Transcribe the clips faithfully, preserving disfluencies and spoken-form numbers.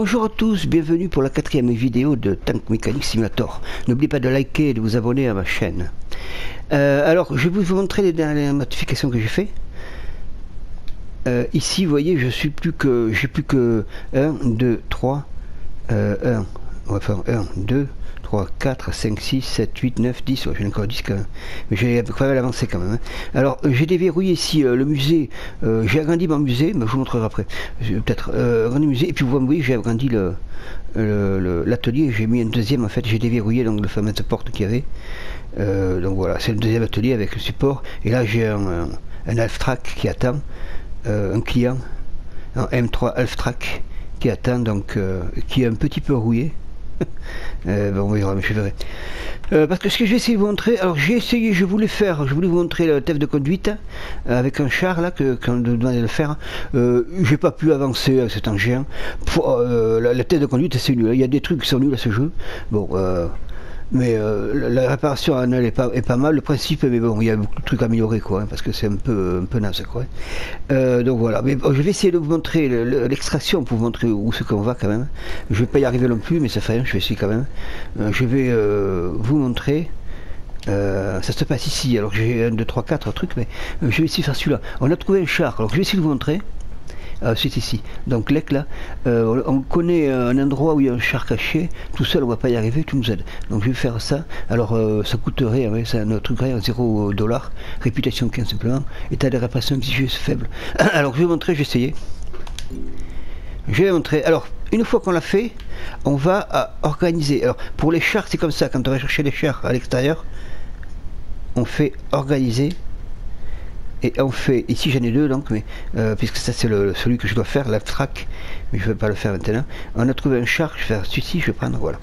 Bonjour à tous, bienvenue pour la quatrième vidéo de Tank Mechanic Simulator. N'oubliez pas de liker et de vous abonner à ma chaîne. Euh, alors, je vais vous montrer les dernières modifications que j'ai fait. Euh, ici, vous voyez, je suis plus que, j'ai plus que un, deux, trois, euh, un, on va faire un, deux, trois, quatre, cinq, six, sept, huit, neuf, dix, ouais, j'en ai encore dix quand même, mais j'ai pas mal avancé quand même. Hein. Alors j'ai déverrouillé ici euh, le musée, euh, j'ai agrandi mon musée, mais je vous montrerai après, peut-être euh, agrandi le musée, et puis vous voyez j'ai agrandi le l'atelier, j'ai mis un deuxième en fait, j'ai déverrouillé donc le fameux porte qu'il y avait, euh, donc voilà, c'est le deuxième atelier avec le support, et là j'ai un, un, un half-track qui attend, euh, un client, un M trois half-track qui attend, donc euh, qui est un petit peu rouillé. Euh, bon, oui, je verrai. Euh, parce que ce que j'ai essayé de vous montrer, alors j'ai essayé, je voulais faire, je voulais vous montrer le test de conduite euh, avec un char là que qu'on nous demandait de faire. Euh, j'ai pas pu avancer avec cet engin. Euh, la, la test de conduite c'est nul. Il y a des trucs qui sont nuls à ce jeu. Bon. Euh, mais euh, la, la réparation annuelle est pas, est pas mal, le principe, mais bon, il y a beaucoup de trucs à améliorer, quoi, hein, parce que c'est un peu, un peu naze, quoi. Euh, donc voilà, mais bon, je vais essayer de vous montrer l'extraction, le, pour vous montrer où c'est qu'on va, quand même. Je vais pas y arriver non plus, mais ça fait rien, je vais essayer quand même. Euh, je vais euh, vous montrer, euh, ça se passe ici, alors j'ai un, deux, trois, quatre trucs, mais euh, je vais essayer de faire celui-là. On a trouvé un char, alors je vais essayer de vous montrer. Euh, c'est ici, donc l'E C là, euh, on connaît un endroit où il y a un char caché, tout seul on va pas y arriver, tout nous aide, donc je vais faire ça. Alors euh, ça coûterait, hein, c'est un truc rien, zéro dollar, réputation quinze simplement, état de réparation exigé faible. Alors je vais vous montrer, j'ai essayé, je vais vous montrer, alors une fois qu'on l'a fait, on va à organiser. Alors pour les chars c'est comme ça, quand on va chercher les chars à l'extérieur, on fait organiser. Et on fait, ici j'en ai deux donc, mais euh, puisque ça c'est celui que je dois faire, l'abstract, mais je ne vais pas le faire maintenant. On a trouvé un char, je vais faire celui-ci, je vais prendre, voilà.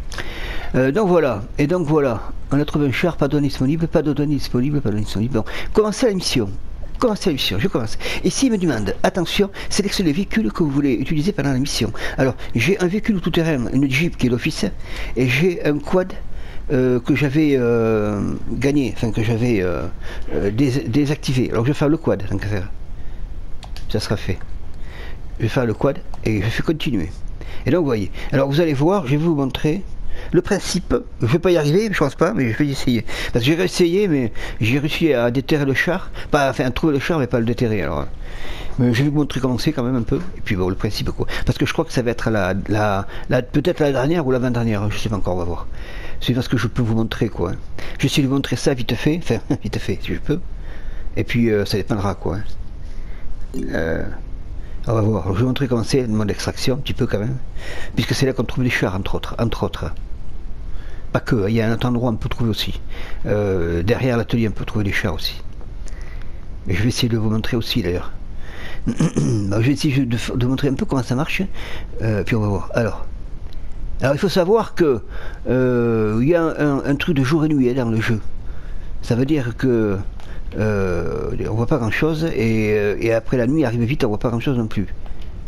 Euh, donc voilà, et donc voilà, on a trouvé un char, pas de données disponibles, pas de données disponibles, pas de données disponibles. Bon, commencez la mission. Commencez la mission, je commence. Ici, il me demande, attention, sélectionnez les véhicules que vous voulez utiliser pendant la mission. Alors, j'ai un véhicule tout-terrain, une Jeep qui est l'office, et j'ai un quad. Euh, que j'avais euh, gagné, enfin que j'avais euh, euh, dés désactivé. Alors je vais faire le quad, tant qu'à faire. Ça sera fait. Je vais faire le quad et je fais continuer. Et donc vous voyez. Alors vous allez voir, je vais vous montrer le principe. Je vais pas y arriver, je pense pas, mais je vais essayer. Parce que j'ai essayé, mais j'ai réussi à déterrer le char. Pas, enfin à trouver le char, mais pas le déterrer. Alors. Mais je vais vous montrer comment c'est quand même un peu, et puis bon, le principe quoi. Parce que je crois que ça va être la, la, la peut-être la dernière ou la l'avant-dernière, je sais pas encore, on va voir. C'est parce que je peux vous montrer quoi. Je vais vous montrer ça vite fait, enfin vite fait si je peux. Et puis euh, ça dépendra quoi. Euh, on va voir. Alors, je vais vous montrer comment c'est mon extraction un petit peu quand même, puisque c'est là qu'on trouve les chars entre autres, entre autres. Pas que, il y a un autre endroit on peut trouver aussi. Euh, derrière l'atelier on peut trouver les chars aussi. Mais je vais essayer de vous montrer aussi d'ailleurs. Je vais essayer de, de montrer un peu comment ça marche, euh, puis on va voir. Alors, alors il faut savoir que euh, y a un, un truc de jour et nuit dans le jeu. Ça veut dire que euh, on voit pas grand chose et, et après la nuit arrive vite, on voit pas grand chose non plus.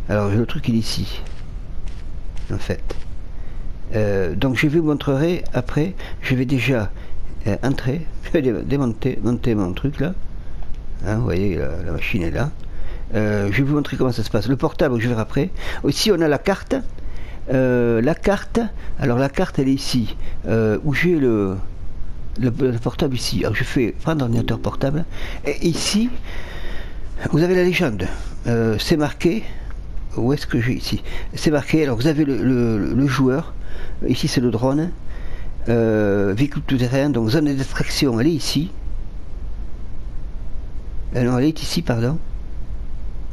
Alors le truc il est ici, en fait. Euh, donc je vais vous montrer après. Je vais déjà euh, entrer, je vais démonter monter mon truc là. Hein, vous voyez la, la machine est là. Euh, je vais vous montrer comment ça se passe. Le portable, je verrai après. Aussi, on a la carte. Euh, la carte. Alors la carte, elle est ici. Euh, où j'ai le, le, le portable ici. Alors je fais prendre l'ordinateur portable. Et ici, vous avez la légende. Euh, c'est marqué. Où est-ce que j'ai ici? C'est marqué. Alors vous avez le, le, le joueur. Ici, c'est le drone. Euh, véhicule tout-terrain. Donc zone d'extraction, elle est ici. Euh, non, elle est ici, pardon.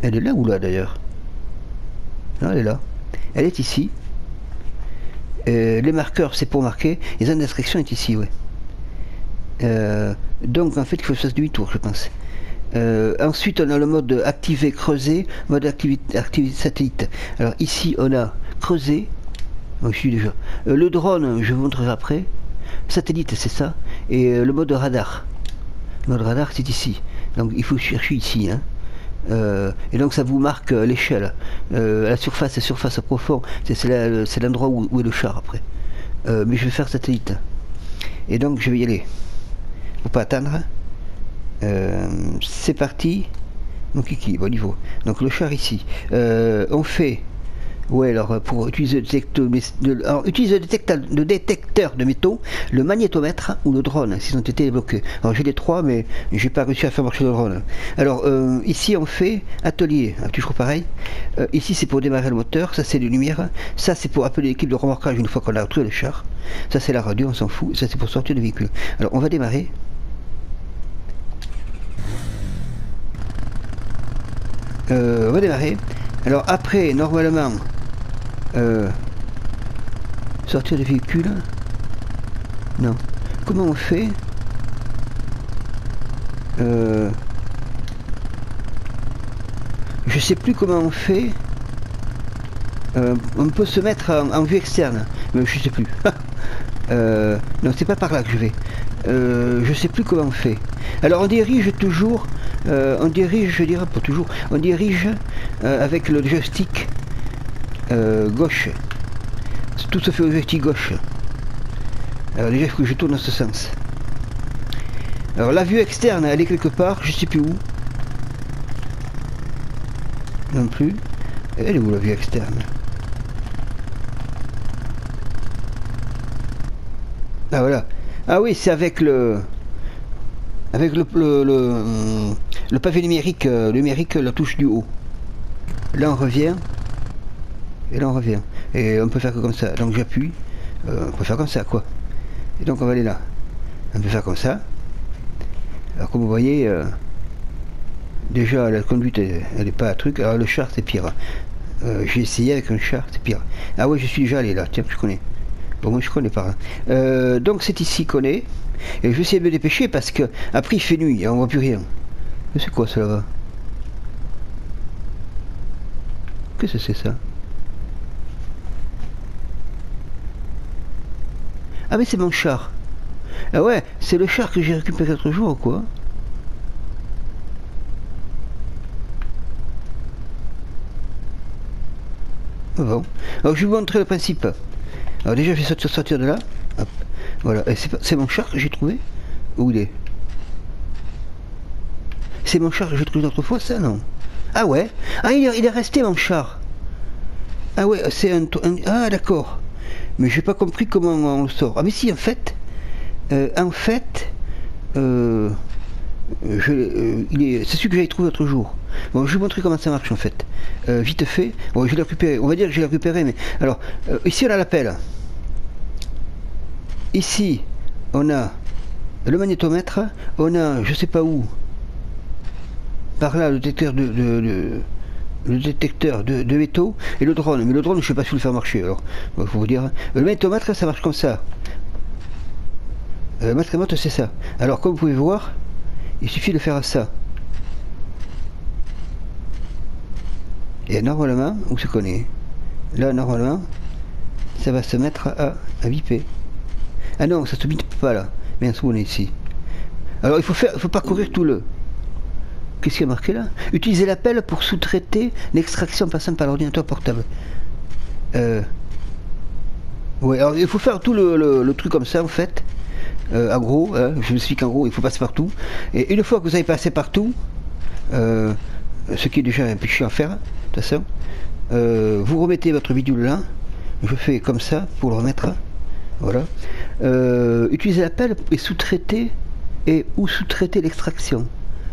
Elle est là ou là d'ailleurs? Non, elle est là. Elle est ici. Euh, les marqueurs, c'est pour marquer. Les zones d'instruction est ici, oui. Euh, donc en fait, il faut que je fasse huit tours, je pense. Euh, ensuite, on a le mode activé, creusé, mode activité, activité satellite. Alors ici, on a creusé. Oh, je suis déjà. Euh, le drone, je vous montrerai après. Satellite, c'est ça. Et euh, le mode radar. Le mode radar, c'est ici. Donc il faut chercher ici, hein. Euh, et donc ça vous marque euh, l'échelle, euh, la surface, la surface profonde, c'est l'endroit où, où est le char après. Euh, mais je vais faire satellite. Et donc je vais y aller. Faut pas attendre. Euh, c'est parti. Mon kiki, bon niveau. Donc le char ici. Euh, on fait Ouais, alors pour utiliser le détecteur de, alors, utiliser le détecteur, le détecteur de métaux, le magnétomètre ou le drone, s'ils ont été débloqués. Alors j'ai les trois, mais j'ai pas réussi à faire marcher le drone. Alors euh, ici on fait atelier, hein, toujours pareil. Euh, ici c'est pour démarrer le moteur, ça c'est les lumières, ça c'est pour appeler l'équipe de remorquage une fois qu'on a retrouvé le char, ça c'est la radio, on s'en fout, ça c'est pour sortir le véhicule. Alors on va démarrer. Euh, on va démarrer. Alors après, normalement, euh, sortir le véhicule. Non. Comment on fait? euh, Je sais plus comment on fait. Euh, on peut se mettre en, en vue externe, mais je sais plus. euh, non, c'est pas par là que je vais. Euh, je sais plus comment on fait. Alors on dirige toujours. Euh, on dirige, je dirais pas toujours, on dirige euh, avec le joystick euh, gauche. Tout se fait au joystick gauche. Alors déjà il faut que je tourne dans ce sens. Alors la vue externe, elle est quelque part, je sais plus où. Non plus. Elle est où la vue externe? Ah voilà. Ah oui, c'est avec le... Avec le, le, le, le pavé numérique, euh, numérique, la touche du haut. Là on revient. Et là on revient. Et on peut faire que comme ça. Donc j'appuie. Euh, on peut faire comme ça quoi. Et donc on va aller là. On peut faire comme ça. Alors comme vous voyez, euh, déjà la conduite elle n'est pas un truc. Alors le char c'est pire. Euh, J'ai essayé avec un char, c'est pire. Ah ouais, je suis déjà allé là. Tiens, je connais. Bon, moi je connais par là. Euh, donc c'est ici qu'on est. Et je vais essayer de me dépêcher parce que après il fait nuit et on voit plus rien. Mais c'est quoi ça là-bas? Qu'est-ce que c'est ça? Ah mais c'est mon char. Ah ouais, c'est le char que j'ai récupéré l'autre jour ou quoi? Bon. Alors je vais vous montrer le principe. Alors déjà je vais sortir, sortir de là. Hop. Voilà, c'est mon char que j'ai trouvé. Où il est? C'est mon char que j'ai trouvé l'autre fois, ça non? Ah ouais? Ah il est, il est resté mon char. Ah ouais, c'est un, un... Ah d'accord. Mais j'ai pas compris comment on le sort. Ah mais si, en fait... Euh, en fait... Euh, je, euh, il est, c'est celui que j'avais trouvé l'autre jour. Bon, je vais vous montrer comment ça marche en fait. Euh, vite fait. Bon, je l'ai récupéré. On va dire que je l'ai récupéré, mais... Alors, euh, ici on a l'appel. Ici, on a le magnétomètre, on a, je sais pas où, par là, le détecteur de, de, de le détecteur de, de métaux, et le drone. Mais le drone, je sais pas si vous le faire marcher, alors, il faut vous dire. Le magnétomètre, ça marche comme ça. Le magnétomètre, c'est ça. Alors, comme vous pouvez voir, il suffit de faire ça. Et normalement, où se connaît? Là, normalement, ça va se mettre à, à viper. Ah non, ça se bite pas là. Bien sûr, on est ici. Alors il faut faire, il faut parcourir tout le... Qu'est-ce qu'il y a marqué là? Utiliser l'appel pour sous-traiter l'extraction passant par l'ordinateur portable. Euh... Ouais, alors il faut faire tout le, le, le truc comme ça en fait. Euh, en gros, hein, je vous explique qu'en gros, il faut passer partout. Et une fois que vous avez passé partout, euh, ce qui est déjà un peu chiant à faire, de toute façon, euh, vous remettez votre bidule là. Je fais comme ça pour le remettre. Voilà. Euh, utiliser l'appel et sous-traiter et ou sous-traiter l'extraction.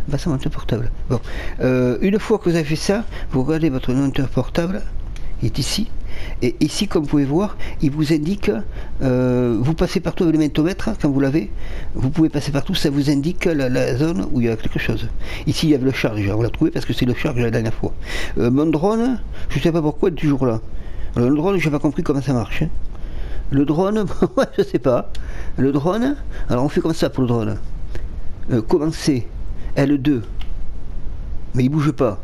Bah ça, ordinateur portable. Bon. Euh, une fois que vous avez fait ça, vous regardez votre ordinateur portable. Il est ici. Et ici, comme vous pouvez voir, il vous indique. Euh, vous passez partout avec le magnétomètre quand vous l'avez. Vous pouvez passer partout. Ça vous indique la, la zone où il y a quelque chose. Ici, il y avait le char déjà. On l'a trouvé parce que c'est le char de la dernière fois. Euh, mon drone, je ne sais pas pourquoi il est toujours là. Alors, le drone, je n'ai pas compris comment ça marche. Hein. Le drone, je sais pas. Le drone, alors on fait comme ça pour le drone. Euh, commencer, L deux. Mais il bouge pas.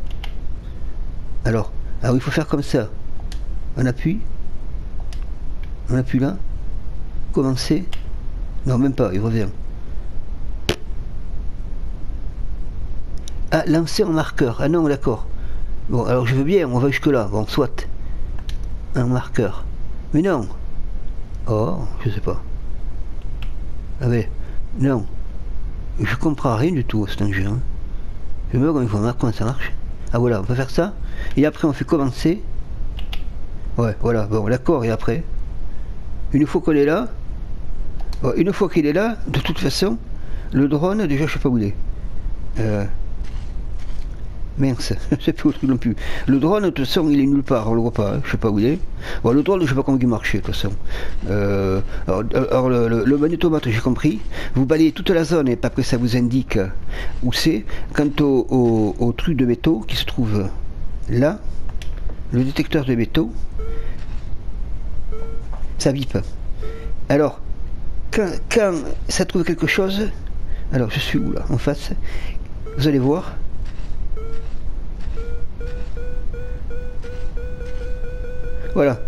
Alors, alors, il faut faire comme ça. On appuie. On appuie là. Commencer. Non, même pas, il revient. Ah, lancer en marqueur. Ah non, d'accord. Bon, alors je veux bien, on va jusque-là. Bon, soit. Un marqueur. Mais non. Oh, je sais pas. Ah mais, non. Je comprends rien du tout à cet enjeu. Hein. Je me vois comment ça marche. Ah voilà, on peut faire ça. Et après on fait commencer. Ouais, voilà, bon, d'accord, et après, une fois qu'on est là, bon, une fois qu'il est là, de toute façon, le drone, déjà, je sais pas où il est. Euh, mince, je sais plus où non plus. Le drone, de toute façon, il est nulle part, on le voit pas, hein, je sais pas où il est. Bon, le drone, je sais pas comment il marchait, de toute façon. Euh, alors, alors, le, le, le magnétomètre, j'ai compris. Vous balayez toute la zone, et après, ça vous indique où c'est. Quant au, au, au truc de métaux qui se trouve là, le détecteur de métaux, ça vibre. Alors, quand, quand ça trouve quelque chose, alors je suis où là, en face, vous allez voir. Voilà,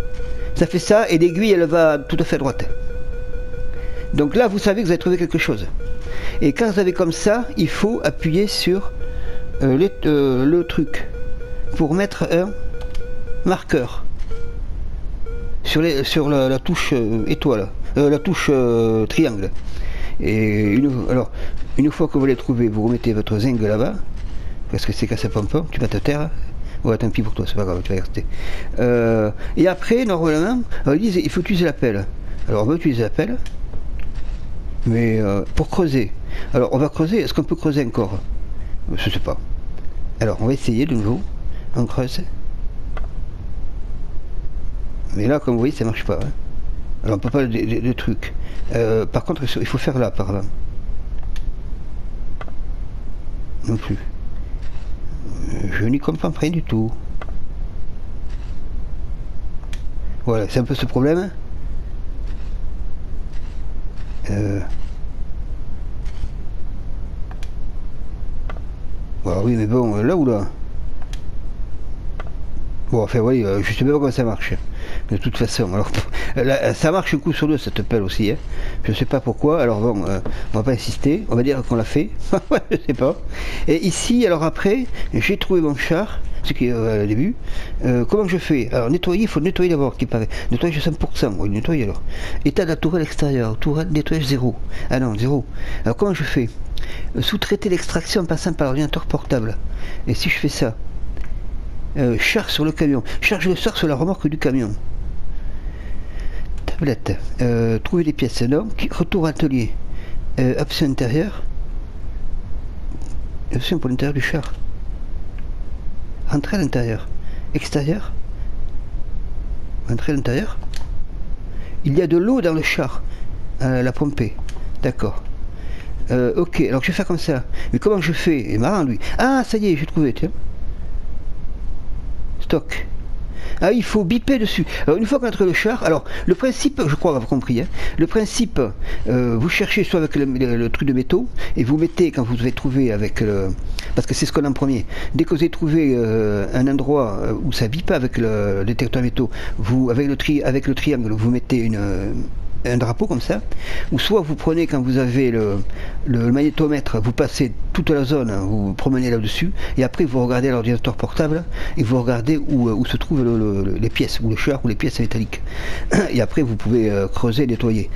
ça fait ça et l'aiguille elle va tout à fait à droite. Donc là vous savez que vous avez trouvé quelque chose. Et quand vous avez comme ça, il faut appuyer sur euh, les, euh, le truc pour mettre un marqueur sur, les, sur la, la touche euh, étoile, euh, la touche euh, triangle. Et une, alors, une fois que vous l'avez trouvé, vous remettez votre zinc là-bas, parce que c'est cassé pompon, tu vas te taire. Ouais, tant pis pour toi, c'est pas grave, tu vas rester. Euh, et après, normalement, ils disent il faut utiliser la pelle. Alors, on va utiliser la pelle, mais euh, pour creuser. Alors, on va creuser, est-ce qu'on peut creuser encore? Je sais pas. Alors, on va essayer de nouveau, on creuse. Mais là, comme vous voyez, ça marche pas. Hein. Alors, on peut pas des, des, des trucs. Euh, par contre, il faut faire là, par là. Non plus. Je n'y comprends rien du tout. Voilà, c'est un peu ce problème. Euh... Voilà, oui, mais bon, là ou là? Bon, enfin, oui, euh, je sais même pas comment ça marche. De toute façon, alors là, ça marche un coup sur deux, cette pelle aussi. Hein. Je sais pas pourquoi. Alors bon, euh, on va pas insister. On va dire qu'on l'a fait. Je sais pas. Et ici, alors après, j'ai trouvé mon char, ce qui est euh, au début. Euh, comment je fais? Alors nettoyer, il faut nettoyer d'abord, qui paraît. Nettoyage cent pour cent. Oui, nettoyer alors. État de la tourelle extérieure. Tourelle nettoyage zéro. Ah non, zéro. Alors comment je fais? Sous-traiter l'extraction en passant par l'ordinateur portable. Et si je fais ça? Euh, charge sur le camion, charge le sort sur la remorque du camion. Tablette, euh, trouver les pièces, donc retour atelier, euh, option intérieure, option pour l'intérieur du char, rentrer à l'intérieur, extérieur, rentrer à l'intérieur. Il y a de l'eau dans le char, euh, la pomper, d'accord. Euh, ok, alors je vais faire comme ça, mais comment je fais? Il est marrant lui. Ah, ça y est, j'ai trouvé, tiens. Stock. Ah, il faut biper dessus. Alors, une fois qu'on a trouvé le char, alors le principe, je crois avoir compris, hein, le principe, euh, vous cherchez soit avec le, le, le truc de métaux, et vous mettez quand vous avez trouvé avec le. Parce que c'est ce qu'on a en premier. Dès que vous avez trouvé euh, un endroit où ça bipe avec le détecteur métaux, vous, avec le, tri, avec le triangle, vous mettez une. Euh, un drapeau comme ça, ou soit vous prenez quand vous avez le, le magnétomètre, vous passez toute la zone, vous, vous promenez là-dessus, et après vous regardez l'ordinateur portable, et vous regardez où, où se trouvent le, le, les pièces, ou le char, ou les pièces métalliques. Et après vous pouvez euh, creuser, nettoyer.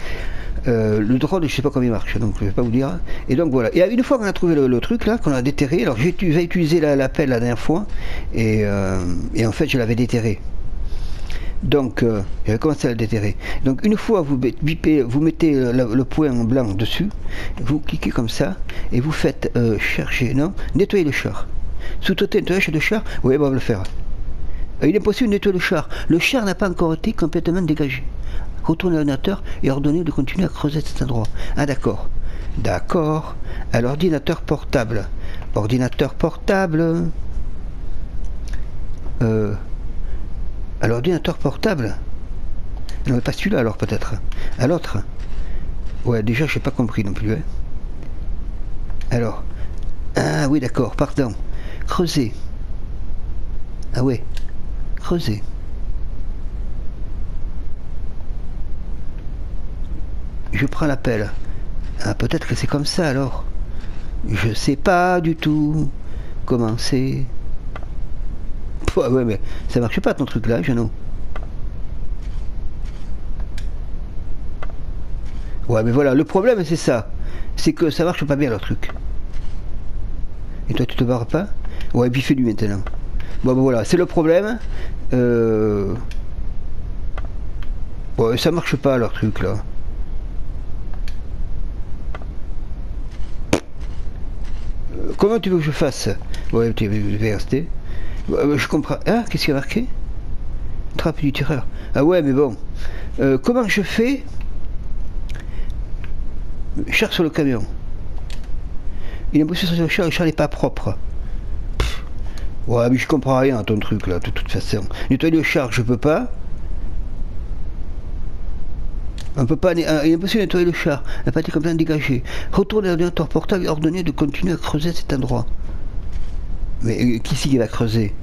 Euh, le drone, je sais pas comment il marche, donc je vais pas vous dire. Et donc voilà. Et une fois qu'on a trouvé le, le truc là, qu'on a déterré, alors j'ai utilisé la, la pelle la dernière fois, et, euh, et en fait je l'avais déterré. Donc, euh, j'avais commencé à le déterrer. Donc, une fois vous bipez, vous mettez le, le point en blanc dessus, vous cliquez comme ça, et vous faites euh, chercher, non, nettoyer le char. Sous-traiter nettoyage de char, oui, bon, on va le faire. Il est possible de nettoyer le char. Le char n'a pas encore été complètement dégagé. Retournez à l'ordinateur et ordonnez de continuer à creuser cet endroit. Ah, d'accord. D'accord. À l'ordinateur portable. Ordinateur portable. Euh. À l'ordinateur portable? Non, mais pas celui-là alors peut-être. À l'autre? Ouais, déjà je n'ai pas compris non plus. Hein. Alors. Ah oui d'accord, pardon. Creuser. Ah ouais. Creuser. Je prends l'appel. Ah peut-être que c'est comme ça alors. Je sais pas du tout comment c'est. Ouais, ouais, mais ça marche pas ton truc là, Jeannot. Ouais, mais voilà, le problème c'est ça. C'est que ça marche pas bien leur truc. Et toi, tu te barres pas? Ouais, biffez-lui maintenant. Bon, ben voilà, c'est le problème. Euh... Ouais, ça marche pas leur truc là. Euh, comment tu veux que je fasse? Ouais, tu veux rester. Euh, je comprends. Ah, qu'est-ce qu'il y a marqué? Trappe du tireur. Ah ouais, mais bon. Euh, comment je fais? Char sur le camion. Il a poussé sur le char, le char n'est pas propre. Pff. Ouais, mais je comprends rien à ton truc là, de toute façon. Nettoyer le char, je peux pas. On peut pas, il est impossible de nettoyer le char. La partie complètement dégagée. Retourne à l'ordinateur portable et ordonnez de continuer à creuser cet endroit. Mais euh, qui c'est qui va creuser?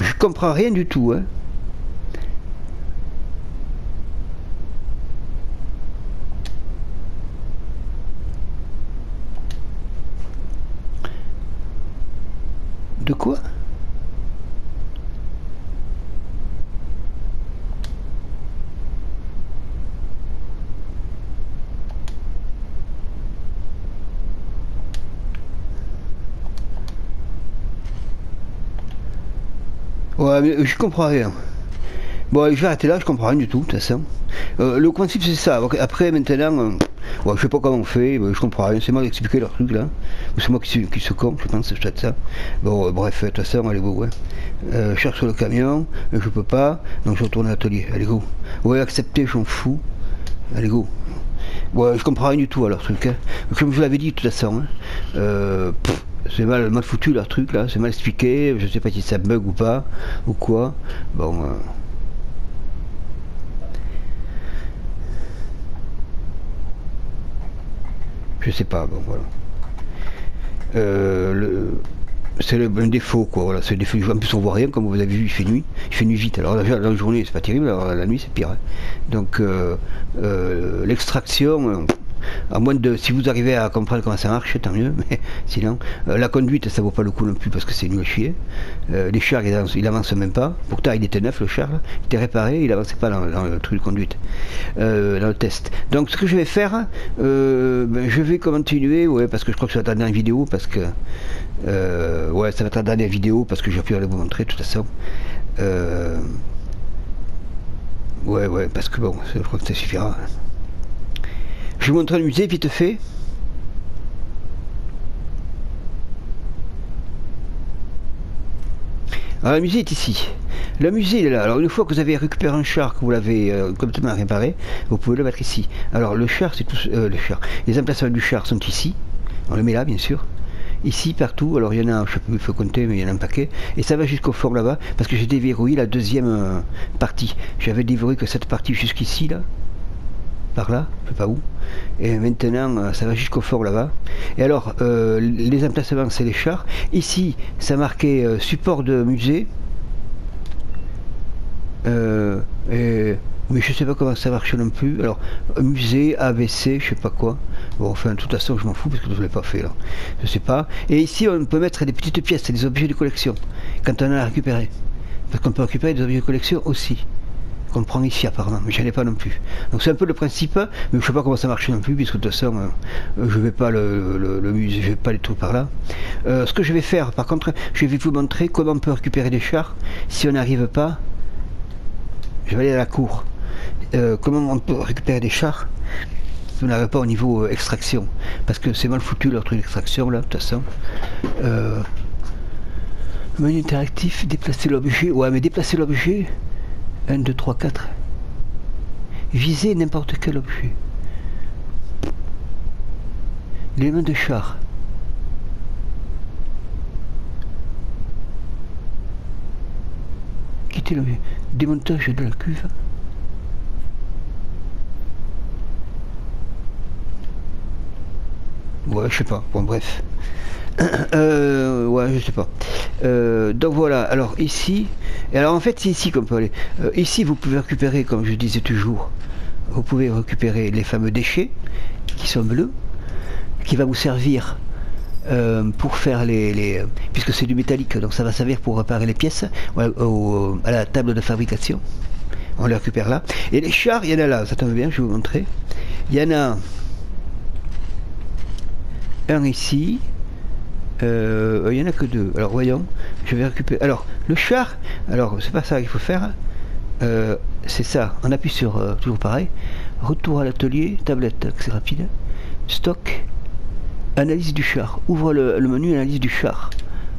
Je comprends rien du tout, hein. De quoi? Ouais, mais je comprends rien. Bon, je vais arrêter là, je comprends rien du tout, de toute façon. Euh, le principe, c'est ça. Après, maintenant, euh, ouais, je sais pas comment on fait, je comprends rien. C'est moi qui expliquer leur truc, là. C'est moi qui suis, qui se compte, je pense, c'est peut-être ça. Bon, euh, bref, de toute façon, allez, go, ouais. Euh, cherche sur le camion, je peux pas, donc je retourne à l'atelier. Allez, go. Ouais, accepter, j'en fous. Allez, go. Ouais, je comprends rien du tout à leur truc, hein. Comme je l'avais dit, de toute façon, hein. Euh... Pff. C'est mal, mal foutu leur truc là, c'est mal expliqué, je sais pas si ça bug ou pas, ou quoi. Bon. Euh... Je sais pas, bon voilà. Euh, le... C'est le un défaut quoi, voilà, c'est le défaut. En plus on voit rien, comme vous avez vu, il fait nuit. Il fait nuit vite, alors déjà la journée c'est pas terrible, alors la nuit c'est pire. Hein. Donc euh, euh, l'extraction... Euh... À moins de, si vous arrivez à comprendre comment ça marche, tant mieux, mais sinon, euh, la conduite ça vaut pas le coup non plus parce que c'est nul à chier. Euh, les chars, ils, ils avancent même pas. Pourtant, il était neuf le char, il était réparé, il avançait pas dans, dans le truc de conduite, euh, dans le test. Donc, ce que je vais faire, euh, ben, je vais continuer, ouais, parce que je crois que ça va tarder en vidéo, parce que, euh, ouais, ça va tarder en vidéo parce que j'ai pu aller vous montrer de toute façon. Euh, ouais, ouais, parce que bon, je crois que ça suffira. Je vais vous montrer le musée vite fait. Alors le musée est ici. Le musée il est là. Alors une fois que vous avez récupéré un char, que vous l'avez euh, complètement réparé, vous pouvez le mettre ici. Alors le char, c'est tout euh, le char. Les emplacements du char sont ici. On le met là bien sûr. Ici, partout, alors il y en a, je sais plus, il faut compter, mais il y en a un paquet, et ça va jusqu'au fort là-bas, parce que j'ai déverrouillé la deuxième euh, partie. J'avais déverrouillé que cette partie jusqu'ici là. Par là, je sais pas où, et maintenant ça va jusqu'au fort là-bas. Et alors euh, les emplacements c'est les chars, ici ça marquait euh, support de musée, euh, et, mais je sais pas comment ça marche non plus, alors musée, A B C, je sais pas quoi, bon enfin de toute façon je m'en fous parce que je l'ai pas fait là, je sais pas, et ici on peut mettre des petites pièces, des objets de collection, quand on en a récupéré, parce qu'on peut récupérer des objets de collection aussi. On prend ici apparemment, mais je n'en ai pas non plus. Donc c'est un peu le principe, mais je sais pas comment ça marche non plus, puisque de toute façon euh, je vais pas le, le, le musée, je vais pas les trucs par là. Euh, ce que je vais faire par contre, je vais vous montrer comment on peut récupérer des chars. Si on n'arrive pas, je vais aller à la cour. Euh, comment on peut récupérer des chars si on n'arrive pas au niveau euh, extraction, parce que c'est mal foutu leur truc d'extraction là, de toute façon. Euh, menu interactif, déplacer l'objet, ouais mais déplacer l'objet. un, deux, trois, quatre. Viser n'importe quel objet. L'élément de char. Quitter l'objet. Démontage de la cuve. Ouais, je sais pas. Bon, bref. Euh, ouais, je sais pas. Euh, donc voilà, alors ici, et alors en fait c'est ici qu'on peut aller. Euh, ici vous pouvez récupérer, comme je disais toujours, vous pouvez récupérer les fameux déchets qui sont bleus, qui va vous servir euh, pour faire les, les puisque c'est du métallique, donc ça va servir pour réparer les pièces voilà, au, à la table de fabrication. On les récupère là. Et les chars, il y en a là, ça tombe bien, je vais vous montrer. Il y en a un ici. Euh, il y en a que deux. Alors voyons, je vais récupérer. Alors le char, alors c'est pas ça qu'il faut faire. Euh, c'est ça. On appuie sur euh, toujours pareil. Retour à l'atelier, tablette, c'est rapide. Stock, analyse du char. Ouvre le, le menu analyse du char.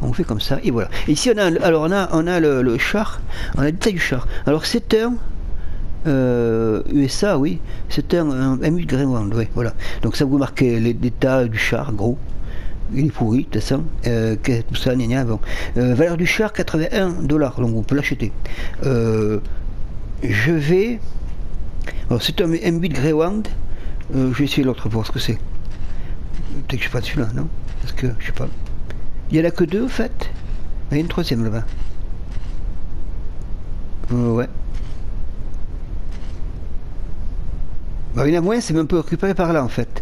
On fait comme ça et voilà. Et ici on a, alors on a, on a le, le char, on a le détail du char. Alors c'est un euh, U S A, oui. C'est un, un M huit Greenwald, oui. Voilà. Donc ça vous marquez les détails du char, gros. Il est pourri, de toute façon, euh, tout ça, gna gna, bon. Euh, valeur du char, quatre-vingt-un dollars, donc on peut l'acheter. Euh, je vais... Alors c'est un M huit Greenwald, euh, je vais essayer l'autre pour voir ce que c'est. Peut-être que je ne sais pas celui-là, non? Parce que, je sais pas. Il n'y en a que deux, en fait. Il y a une troisième, là-bas. Euh, ouais. Bah, il y en a moins, c'est même pas occupé par là, en fait.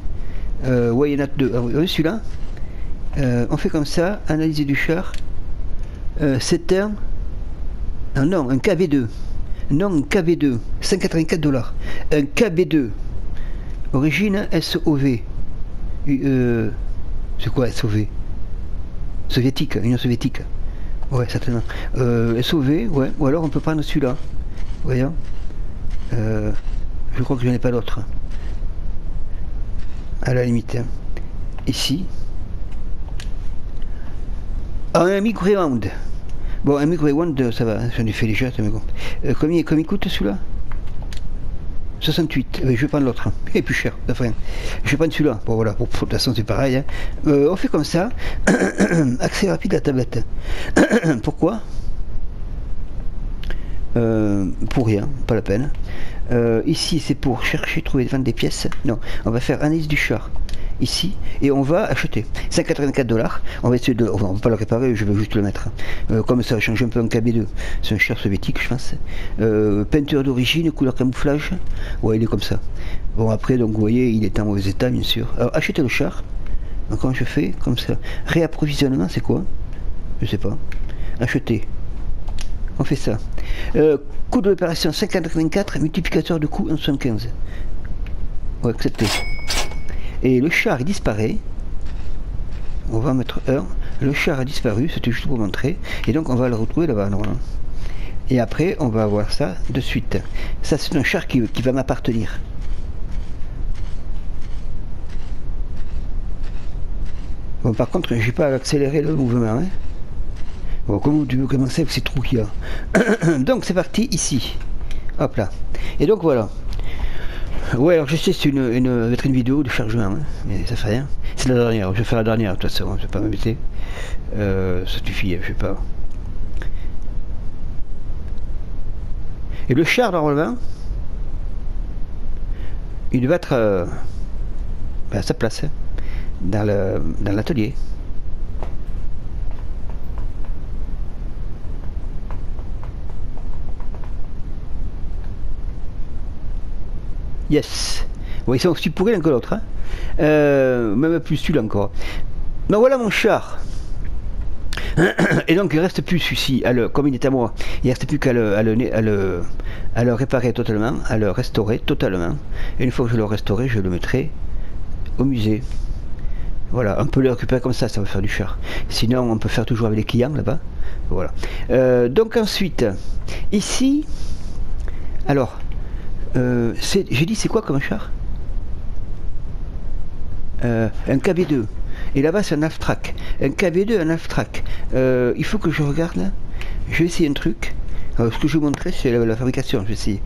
Euh, ouais, il y en a deux. Ah oui, celui-là. Euh, on fait comme ça, analyser du char. Euh, c'est un... Ah non, un K V deux. Non, un K V deux. cent quatre-vingt-quatre dollars. Un K V deux. Origine S O V. Euh, c'est quoi S O V? Soviétique, Union soviétique. Ouais, certainement. Euh, S O V, ouais. Ou alors on peut prendre celui-là. Voyons. Euh, je crois que je n'en ai pas d'autre. À la limite. Hein. Ici. Ah, un micro-round. Bon, un micro-round, ça va, j'en ai fait déjà, ça me compte. Euh, combien, combien il coûte celui-là? Soixante-huit. Euh, je vais prendre l'autre. Il est plus cher. Enfin, je vais prendre celui-là. Bon, voilà, pour, pour, de toute façon, c'est pareil. Hein. Euh, on fait comme ça. Accès rapide à la tablette. Pourquoi? euh, Pour rien, pas la peine. Euh, ici, c'est pour chercher, trouver, vendre des pièces. Non, on va faire analyse du char. Ici, et on va acheter cent quatre-vingt-quatre dollars. On va essayer de, enfin, on va pas le réparer, je vais juste le mettre. Euh, comme ça, change un peu en K B deux. C'est un char soviétique, je pense. Euh, peinture d'origine, couleur camouflage. Ouais, il est comme ça. Bon, après, donc vous voyez, il est en mauvais état, bien sûr. Alors, acheter le char. Donc, quand je fais comme ça, réapprovisionnement, c'est quoi? Je sais pas. Acheter. On fait ça. Euh, coût de l'opération cinq virgule quatre, multiplicateur de coût un virgule soixante-quinze. Ouais, accepter. Et le char il disparaît. On va mettre un. Le char a disparu, c'était juste pour montrer. Et donc on va le retrouver là-bas. Et après on va voir ça de suite. Ça c'est un char qui, qui va m'appartenir. Bon par contre j'ai pas accéléré le mouvement. Hein. Bon comme tu veux commencer avec ces trous qu'il y a. Donc c'est parti ici. Hop là. Et donc voilà. Ouais, alors je sais, c'est une, une, une vidéo de chargement, hein, mais ça fait rien. C'est la dernière, je vais faire la dernière de toute façon, hein, je vais pas m'embêter. Euh, ça suffit, je sais pas. Et le char normalement, il va être euh, à sa place, hein, dans le, dans l'atelier. Yes. Bon, ils sont aussi pourris l'un que l'autre. Hein. Euh, même plus celui-là encore. Ben voilà mon char. Et donc il reste plus celui-ci, comme il est à moi, il reste plus qu'à le, à le, à le, à le réparer totalement, à le restaurer totalement. Et une fois que je le restaurerai, je le mettrai au musée. Voilà, on peut le récupérer comme ça, ça va faire du char. Sinon, on peut faire toujours avec les clients là-bas. Voilà. Euh, donc ensuite, ici, alors. Euh, j'ai dit c'est quoi comme char? euh, Un K V deux. Et là-bas c'est un half-track. Un K V deux, un half-track. Euh, il faut que je regarde là. Je vais essayer un truc. Alors, ce que je vous montrais c'est la, la fabrication. Je vais essayer.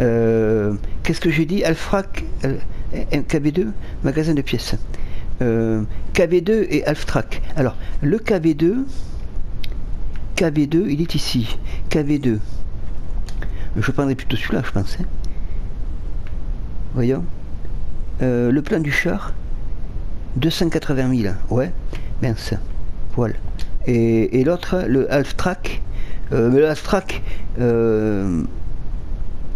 Euh, Qu'est-ce que j'ai dit? Half-track, euh, un K V deux, magasin de pièces. Euh, K V deux et half-track. Alors le K V deux, K V deux il est ici. K V deux. Je prendrai plutôt celui-là, je pense. Hein. Voyons. Euh, le plan du char, deux cent quatre-vingt mille. Ouais, mince. Voilà. Et, et l'autre, le half-track. Euh, le half-track, euh,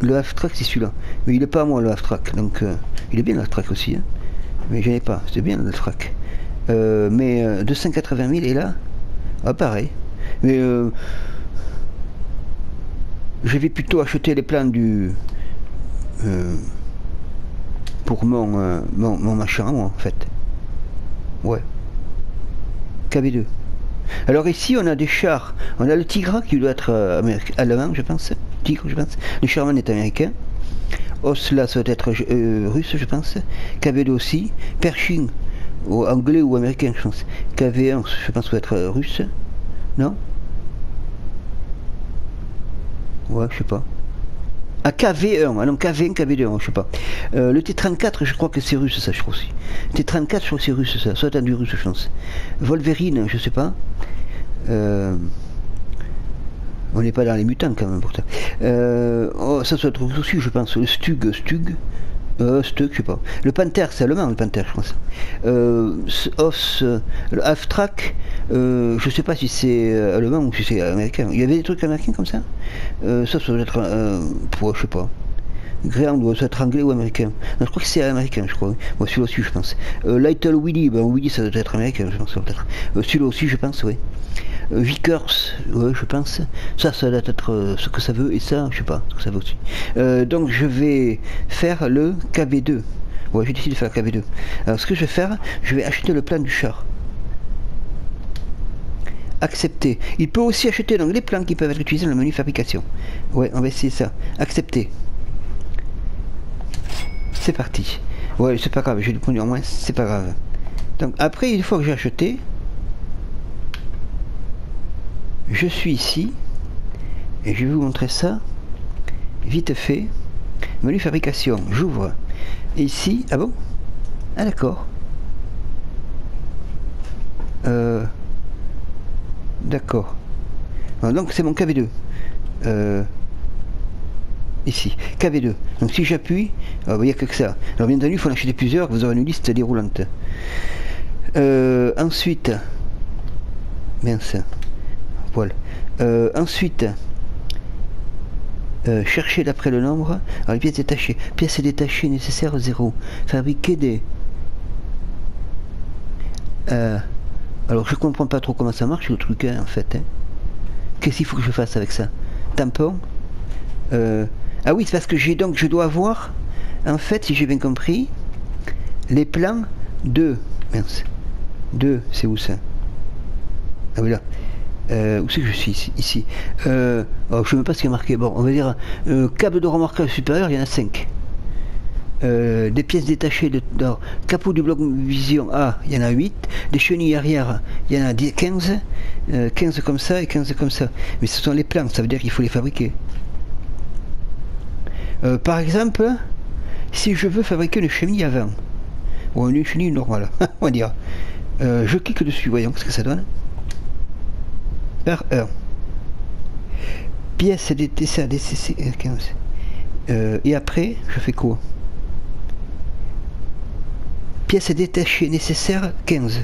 le half-track, c'est celui-là. Mais il n'est pas à moi, le half-track. Donc, euh, il est bien le half-track aussi. Hein. Mais je n'ai pas. C'est bien le half-track. Euh, mais euh, deux cent quatre-vingt mille, et là, ah, pareil. Mais... Euh, je vais plutôt acheter les plans du euh, pour mon, euh, mon mon machin moi en fait. Ouais. K V deux. Alors ici on a des chars, on a le Tigre qui doit être euh, allemand je pense, Tigre je pense, le Sherman est américain, Osla ça doit être euh, russe je pense, K V deux aussi, Pershing, ou anglais ou américain je pense, K V un je pense doit être euh, russe, non? Ouais je sais pas. Ah, K V un, ah non, K V un, K V deux, je sais pas. Euh, le T trente-quatre, je crois que c'est russe, ça, je crois aussi. T trente-quatre, je crois que c'est russe, ça. Soit du russe, je pense. Wolverine, je sais pas. Euh... On n'est pas dans les mutants, quand même, pour ça. Euh... Oh, ça, ça doit être aussi, je pense. Le Stug, Stug. Euh, Stug, je sais pas. Le Panther, c'est allemand, le Panther, je pense. Euh... House, le half-track. Euh, je sais pas si c'est euh, allemand ou si c'est américain. Il y avait des trucs américains comme ça. Euh, ça, ça doit être, euh, ouais, je sais pas. Greenwald doit être anglais ou américain. Non, je crois que c'est américain, je crois. Moi, ouais, celui-là aussi, je pense. Euh, Little Willy, ben Willy, ça doit être américain, je pense peut-être. Euh, celui-là aussi, je pense, oui. Euh, Vickers, ouais, je pense. Ça, ça doit être euh, ce que ça veut et ça, je sais pas, ce que ça veut aussi. Euh, donc, je vais faire le K V deux. Ouais, j'ai décidé de faire le K V deux. Alors, ce que je vais faire, je vais acheter le plan du char. Accepter. Il peut aussi acheter donc les plans qui peuvent être utilisés dans le menu fabrication. Ouais, on va essayer ça. Accepter. C'est parti. Ouais, c'est pas grave, j'ai du produit en moins, c'est pas grave. Donc après, une fois que j'ai acheté, je suis ici et je vais vous montrer ça vite fait. Menu fabrication, j'ouvre. Et ici, ah bon? Ah d'accord. Euh... D'accord. Donc c'est mon K V deux. Euh, ici. K V deux. Donc si j'appuie, il n'y a que ça. Alors bien entendu, il faut en acheter plusieurs, vous aurez une liste déroulante. Euh, ensuite. Mince. Voilà. Euh, ensuite. Euh, chercher d'après le nombre. Alors les pièces détachées. Pièces détachées nécessaires zéro. Fabriquer des. Euh, Alors je comprends pas trop comment ça marche le truc hein, en fait. Hein. Qu'est-ce qu'il faut que je fasse avec ça? Tampon. Euh... Ah oui, c'est parce que j'ai donc je dois avoir, en fait, si j'ai bien compris, les plans de. Mince. De, c'est où ça? Ah oui là. Euh, où c'est que je suis ici, ici. Euh... Oh, je ne sais même pas ce qu'il y a marqué. Bon, on va dire euh, câble de remorquage supérieur, il y en a cinq. Euh, des pièces détachées de, de capot du bloc vision A, il y en a huit, des chenilles arrière, il y en a quinze, euh, quinze comme ça et quinze comme ça, mais ce sont les plans, ça veut dire qu'il faut les fabriquer. Euh, par exemple, si je veux fabriquer une chenille avant, ou une chenille normale, on va dire, euh, je clique dessus, voyons ce que ça donne. Par un. Pièces détachées, D C C, quinze. Euh, et après, je fais quoi? Pièces détachées nécessaires quinze.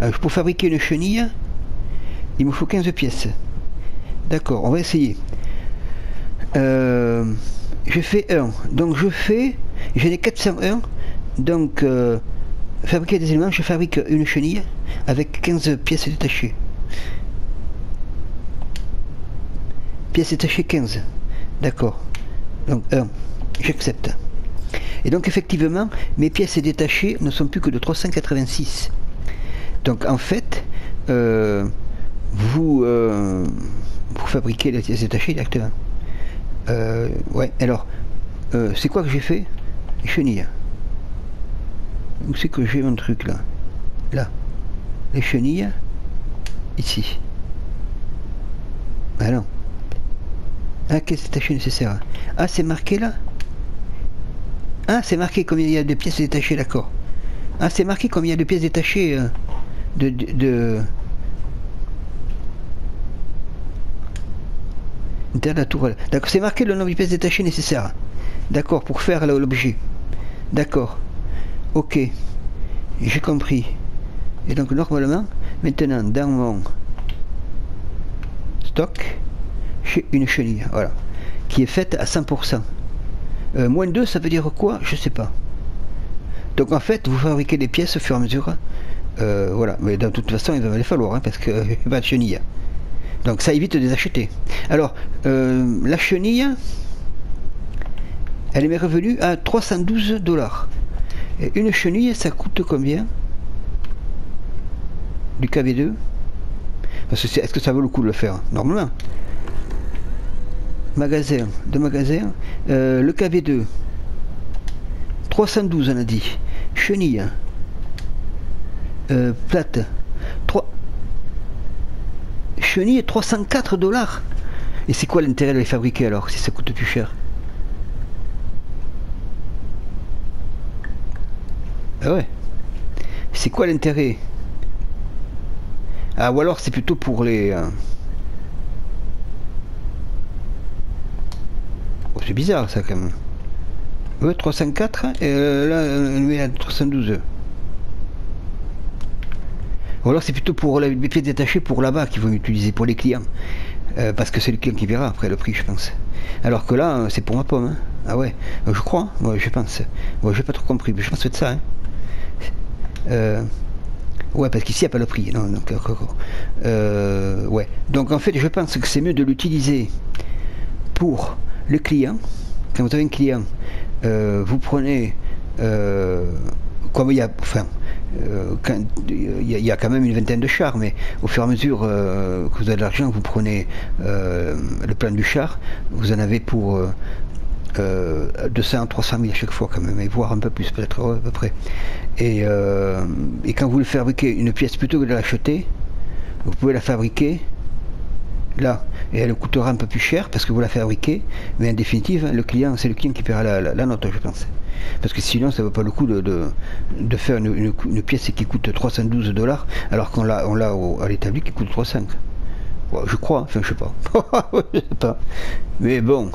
Alors, pour fabriquer une chenille, il me faut quinze pièces. D'accord, on va essayer. Euh, je fais un. Donc je fais. J'ai les quatre cent un. Donc euh, fabriquer des éléments, je fabrique une chenille avec quinze pièces détachées. Pièces détachées quinze. D'accord. Donc un, j'accepte. Et donc effectivement, mes pièces détachées ne sont plus que de trois cent quatre-vingt-six. Donc en fait, euh, vous, euh, vous fabriquez les pièces détachées directement. Euh, ouais, alors, euh, c'est quoi que j'ai fait? Chenilles. Où c'est que j'ai mon truc là? Là. Les chenilles, ici. Ah non. Ah, qu'est-ce que c'est détaché nécessaire? Ah, c'est marqué là? Ah, c'est marqué comme il y a de pièces détachées, d'accord. Ah, c'est marqué comme il y a de pièces détachées euh, de, de, de... de... la tour. D'accord, c'est marqué le nombre de pièces détachées nécessaires. D'accord, pour faire l'objet. D'accord. Ok. J'ai compris. Et donc, normalement, maintenant, dans mon stock... une chenille, voilà, qui est faite à cent pour cent. Euh, moins deux, ça veut dire quoi? Je sais pas. Donc en fait, vous fabriquez des pièces au fur et à mesure. Euh, voilà, mais de toute façon, il va les falloir, hein, parce que euh, pas de chenille. Donc ça évite de les acheter. Alors, euh, la chenille, elle m'est revenue à trois cent douze dollars. Et une chenille, ça coûte combien? Du K V deux? Parce que est-ce que ça vaut le coup de le faire? Normalement. Magasin, de magasin. Euh, le K V deux. trois cent douze, on a dit. Chenille. Euh, plate. trois... Chenille, trois cent quatre dollars. Et c'est quoi l'intérêt de les fabriquer alors, si ça coûte plus cher? Ah ouais. C'est quoi l'intérêt? Ah, ou alors c'est plutôt pour les... Euh... Oh, c'est bizarre ça quand même. Ouais, trois cent quatre et euh, là, trois cent douze. Ou alors c'est plutôt pour les pièces détachées pour là-bas qu'ils vont utiliser, pour les clients. Euh, parce que c'est le client qui verra après le prix, je pense. Alors que là, c'est pour ma pomme. Hein. Ah ouais, je crois, ouais, je pense. Ouais, j'ai pas trop compris, mais je pense que c'est ça. Hein. Euh... Ouais, parce qu'ici, il n'y a pas le prix. Non, donc, euh, ouais. Donc, en fait, je pense que c'est mieux de l'utiliser pour le client. Quand vous avez un client, euh, vous prenez... Euh, comme il y a... Enfin, euh, quand, il, y a, il y a quand même une vingtaine de chars, mais au fur et à mesure euh, que vous avez de l'argent, vous prenez euh, le plan du char. Vous en avez pour euh, euh, deux cents à trois cent mille à chaque fois, quand même, et voire un peu plus, peut-être, ouais, à peu près. Et, euh, et quand vous le fabriquez une pièce, plutôt que de l'acheter, vous pouvez la fabriquer là, et elle coûtera un peu plus cher parce que vous la fabriquez, mais en définitive le client, c'est le client qui paiera la, la, la note, je pense, parce que sinon ça ne vaut pas le coup de, de, de faire une, une, une pièce qui coûte trois cent douze dollars alors qu'on l'a on l'a à l'établi qui coûte trois cents, ouais, je crois, enfin je sais pas. Je sais pas, mais bon.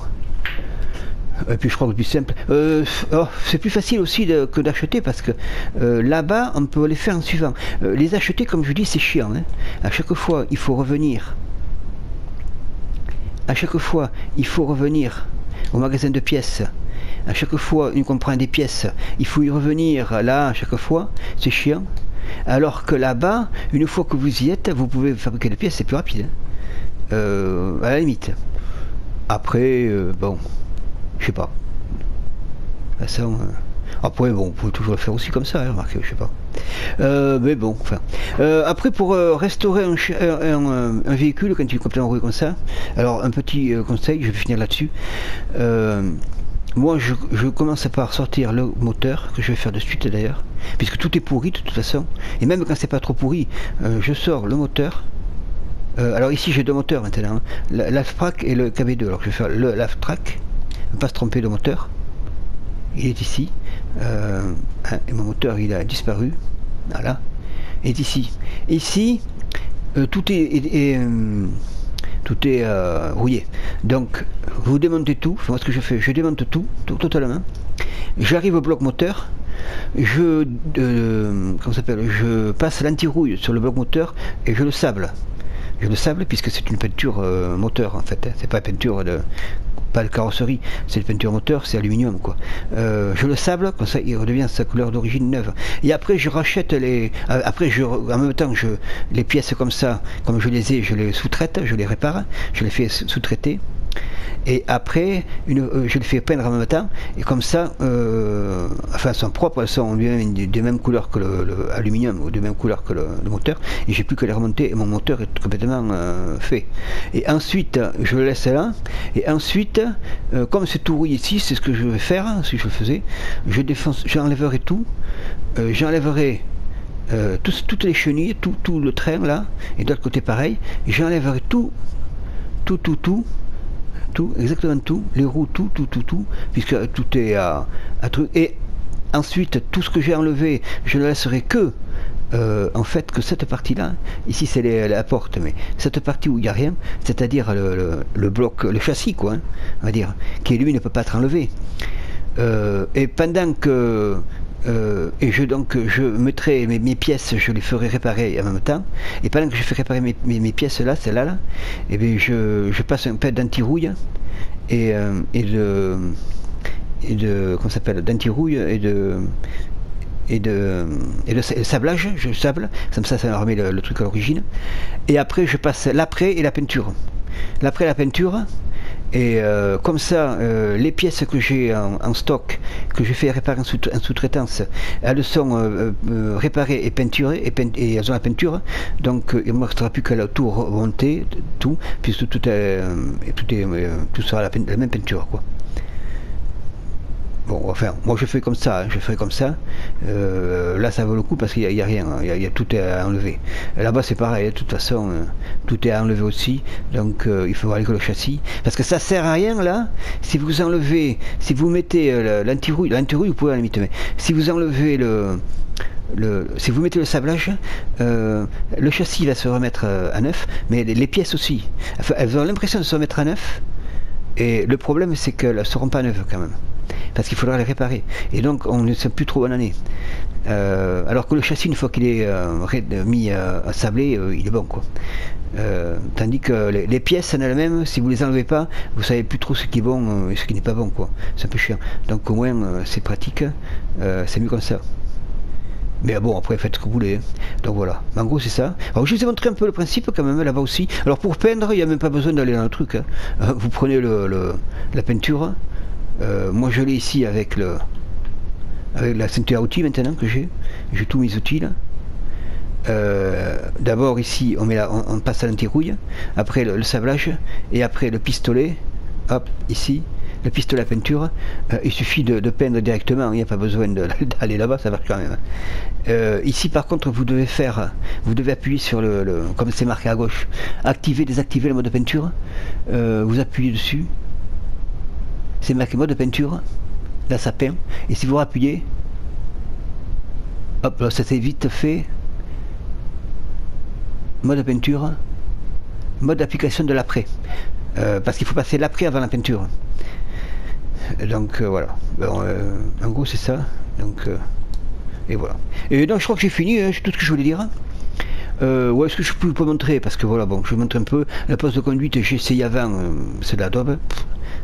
Et puis je crois que c'est plus simple. Euh, oh, c'est plus facile aussi de, que d'acheter, parce que euh, là-bas, on peut les faire en suivant. Euh, les acheter, comme je dis, c'est chiant. Hein. À chaque fois, il faut revenir. À chaque fois, il faut revenir au magasin de pièces. À chaque fois, une comprend des pièces. Il faut y revenir là, à chaque fois. C'est chiant. Alors que là-bas, une fois que vous y êtes, vous pouvez fabriquer des pièces, c'est plus rapide. Hein. Euh, à la limite. Après, euh, bon... Je sais pas. Ça, on... Après, bon, vous pouvez toujours le faire aussi comme ça, hein, remarquez, je sais pas. Euh, mais bon, enfin. Euh, après, pour euh, restaurer un, un, un véhicule quand il est complètement roulé comme ça, alors un petit euh, conseil, je vais finir là-dessus. Euh, moi, je, je commence par sortir le moteur, que je vais faire de suite d'ailleurs, puisque tout est pourri de toute façon. Et même quand c'est pas trop pourri, euh, je sors le moteur. Euh, alors ici, j'ai deux moteurs maintenant, hein, l'half-track et le K V deux. Alors je vais faire le half-track. Ne pas se tromper, le moteur il est ici, euh, et mon moteur il a disparu, voilà, il est ici. Ici euh, tout est, est, est euh, tout est euh, rouillé, donc vous démontez tout. Enfin, moi ce que je fais, je démonte tout, tout totalement, j'arrive au bloc moteur, je euh, comment s'appelle, je passe l'anti-rouille sur le bloc moteur et je le sable, je le sable puisque c'est une peinture euh, moteur en fait, hein. C'est pas une peinture de pas de carrosserie, c'est le peinture moteur, c'est aluminium quoi. Euh, je le sable, comme ça il redevient sa couleur d'origine neuve. Et après je rachète les, après je, en même temps je les pièces comme ça, comme je les ai, je les sous-traite, je les répare, je les fais sous-traiter. Et après une, euh, je les fais peindre en même temps. Et comme ça, euh, enfin elles sont propres, elles sont des mêmes couleurs que l'aluminium ou de même couleur que le, le moteur. Et j'ai plus que les remonter et mon moteur est complètement euh, fait. Et ensuite je le laisse là. Et ensuite, euh, comme c'est tout rouillé ici, c'est ce que je vais faire si je le faisais. Je défonce, j'enlèverai tout, euh, j'enlèverai euh, tout, toutes les chenilles, tout, tout le train là. Et de l'autre côté pareil, j'enlèverai tout, tout, tout, tout. Tout, exactement tout, les roues, tout, tout, tout, tout, puisque tout est à, à truc. Et ensuite, tout ce que j'ai enlevé, je ne laisserai que, euh, en fait, que cette partie-là. Ici, c'est la porte, mais cette partie où il n'y a rien, c'est-à-dire le, le, le bloc, le châssis, quoi, hein, on va dire, qui lui ne peut pas être enlevé. Euh, et pendant que. Euh, et je donc je mettrai mes, mes pièces, je les ferai réparer en même temps. Et pendant que je fais réparer mes, mes, mes pièces là, celle-là, là, et bien je, je passe un peu d'anti-rouille et, euh, et de et de comment s'appelle d'anti-rouille et de et de et de sablage. Je sable comme ça, ça me remet le, le truc à l'origine. Et après je passe l'après et la peinture. L'après la peinture. Et euh, comme ça, euh, les pièces que j'ai en, en stock, que je fais réparer en sous-traitance, elles sont euh, euh, réparées et peinturées, et, peint et elles ont la peinture. Donc euh, il ne me restera plus qu'à la tout remonter, tout, puisque tout, euh, tout, est, euh, tout sera la, la même peinture, quoi. Bon, enfin, moi je fais comme ça, hein, je ferai comme ça. Euh, là, ça vaut le coup parce qu'il n'y a, a rien, il hein, y, y a tout à enlever. Là-bas, c'est pareil, de toute façon, euh, tout est à enlever aussi. Donc, euh, il faudra aller que le châssis. Parce que ça sert à rien, là. Si vous enlevez, si vous mettez euh, l'anti-rouille, l'anti-rouille, vous pouvez à la limite, mais si vous enlevez le... Le, si vous mettez le sablage, euh, le châssis va se remettre euh, à neuf, mais les, les pièces aussi. Enfin, elles ont l'impression de se remettre à neuf. Et le problème, c'est qu'elles ne seront pas neuves quand même. Parce qu'il faudra les réparer. Et donc, on ne sait plus trop en année. Euh, alors que le châssis, une fois qu'il est euh, mis euh, à sabler, euh, il est bon, quoi. Euh, tandis que les, les pièces en elles-mêmes, si vous les enlevez pas, vous savez plus trop ce qui est bon et ce qui n'est pas bon, quoi. C'est un peu chiant. Donc, au moins, euh, c'est pratique. Euh, c'est mieux comme ça. Mais bon, après, faites ce que vous voulez. Donc voilà. En gros, c'est ça. Alors, je vous ai montré un peu le principe quand même là-bas aussi. Alors, pour peindre, il n'y a même pas besoin d'aller dans le truc, hein. Vous prenez le, le, la peinture. Euh, moi je l'ai ici avec le avec la ceinture à outils maintenant que j'ai j'ai tous mes outils là. Euh, d'abord ici on met la, on, on passe à l'antirouille, après le, le sablage et après le pistolet, hop ici le pistolet à peinture. Euh, il suffit de, de peindre directement, il n'y a pas besoin d'aller là-bas, ça marche quand même. Euh, ici par contre vous devez faire vous devez appuyer sur le, le comme c'est marqué à gauche, activer, désactiver le mode de peinture. Euh, vous appuyez dessus. C'est marqué mode de peinture, là ça peint, et si vous rappuyez, hop, là ça s'est vite fait, mode de peinture, mode d'application de l'après, euh, parce qu'il faut passer l'après avant la peinture. Donc euh, voilà, alors, euh, en gros c'est ça, donc, euh, et voilà. Et donc je crois que j'ai fini, hein, tout ce que je voulais dire. Euh, ouais, est-ce que je peux vous montrer, parce que voilà, bon, je vous montre un peu, la poste de conduite, j'ai essayé avant, euh, c'est de la daube.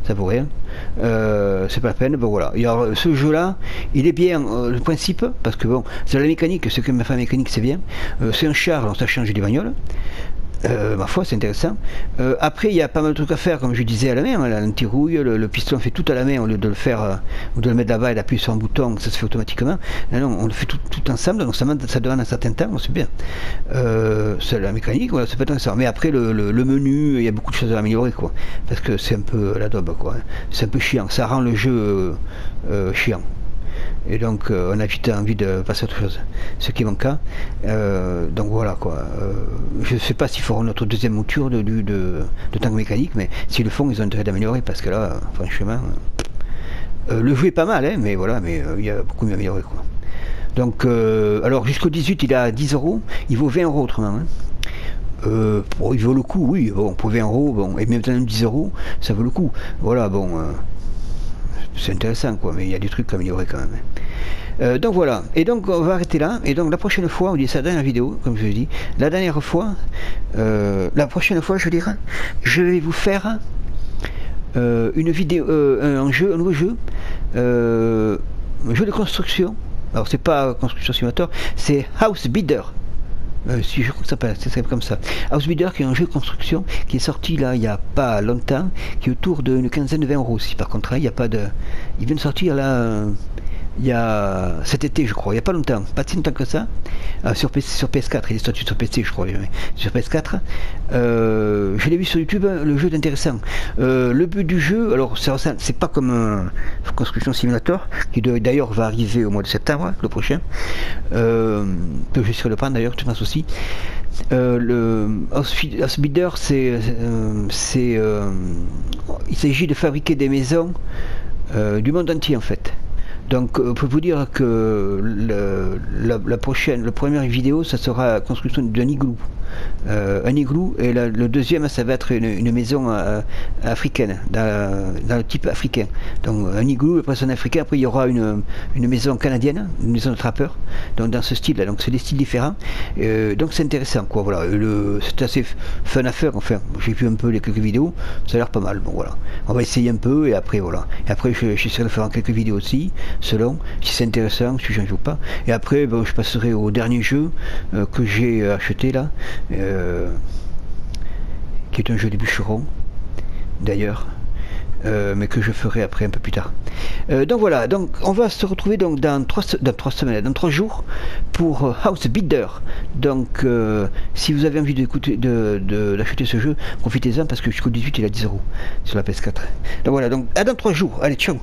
Ça vaut rien, euh, c'est pas la peine. Bon voilà, et alors, ce jeu là il est bien, euh, le principe, parce que bon c'est la mécanique, ce que ma femme mécanique c'est bien. Euh, c'est un char, alors ça change des bagnoles, euh, ma foi c'est intéressant. Euh, après il y a pas mal de trucs à faire comme je disais à la main, l'antirouille, le, le piston fait tout à la main au lieu de le faire euh, ou de le mettre là-bas et d'appuyer sur un bouton, ça se fait automatiquement. Non, non, on le fait tout, tout ensemble, donc ça, ça demande un certain temps, c'est bien. Euh, c'est la mécanique, voilà, c'est pas tant ça. Mais après le, le, le menu, il y a beaucoup de choses à améliorer quoi, parce que c'est un peu la daube. C'est un peu chiant, ça rend le jeu euh, chiant. Et donc euh, on a vite envie de passer à autre chose, ce qui est mon cas. Euh, donc voilà quoi. Euh, je ne sais pas s'ils feront notre deuxième mouture de, de, de, de Tank Mécanique, mais s'ils le font, ils ont intérêt d'améliorer parce que là, franchement, euh, le jeu est pas mal, hein, mais voilà, mais euh, il y a beaucoup mieux à améliorer quoi. Donc euh, alors jusqu'au dix-huit, il a dix euros, il vaut vingt euros autrement. Hein. Euh, bon, il vaut le coup, oui, bon, pour vingt euros, bon, et même dix euros, ça vaut le coup. Voilà, bon, euh, c'est intéressant, quoi, mais il y a des trucs à améliorer quand même. Euh, donc voilà, et donc on va arrêter là, et donc la prochaine fois, on dit ça dans la vidéo, comme je dis, la dernière fois, euh, la prochaine fois, je dirais, je vais vous faire euh, une vidéo, euh, un jeu, un nouveau jeu, euh, un jeu de construction. Alors, c'est pas Construction Simulator, c'est House Builder. Euh, si je crois que ça s'appelle, ça s'appelle comme ça. House Builder, qui est un jeu de construction qui est sorti là il n'y a pas longtemps, qui est autour d'une quinzaine de vingt euros aussi. Par contre, il n'y a pas de. Il vient de sortir là il y a cet été, je crois, il n'y a pas longtemps, pas si longtemps que ça. Euh, sur, sur P S quatre, il est sorti sur P C, je crois, mais sur P S quatre. Euh, je l'ai vu sur YouTube, le jeu est intéressant. Euh, le but du jeu, alors c'est pas comme un Construction Simulator, qui d'ailleurs va arriver au mois de septembre, le prochain, euh, que je serai le prendre d'ailleurs, tu penses aussi. Euh, le House Builder, c'est. Euh, euh, il s'agit de fabriquer des maisons euh, du monde entier en fait. Donc, on peut vous dire que le, la, la prochaine, la première vidéo, ça sera la construction d'un igloo. Euh, un igloo, et la, le deuxième, ça va être une, une maison euh, africaine, dans, dans le type africain. Donc, un igloo, après c'est un africain, après il y aura une, une maison canadienne, une maison de trappeur, donc dans ce style-là. Donc, c'est des styles différents. Euh, donc, c'est intéressant, quoi. Voilà, c'est assez fun à faire. Enfin, j'ai vu un peu les quelques vidéos, ça a l'air pas mal. Bon, voilà. On va essayer un peu, et après, voilà. Et après, j'essaierai de faire en quelques vidéos aussi. Selon si c'est intéressant, si j'en joue pas, et après ben, je passerai au dernier jeu euh, que j'ai acheté là, euh, qui est un jeu des bûcherons d'ailleurs, Euh, mais que je ferai après un peu plus tard. Euh, donc voilà, donc on va se retrouver donc dans trois semaines, dans trois jours pour euh, House Builder. Donc euh, si vous avez envie d'écouter, de, de, d'acheter ce jeu, profitez-en parce que jusqu'au dix-huit il a dix euros sur la P S quatre. Donc voilà, donc à dans trois jours, allez, ciao.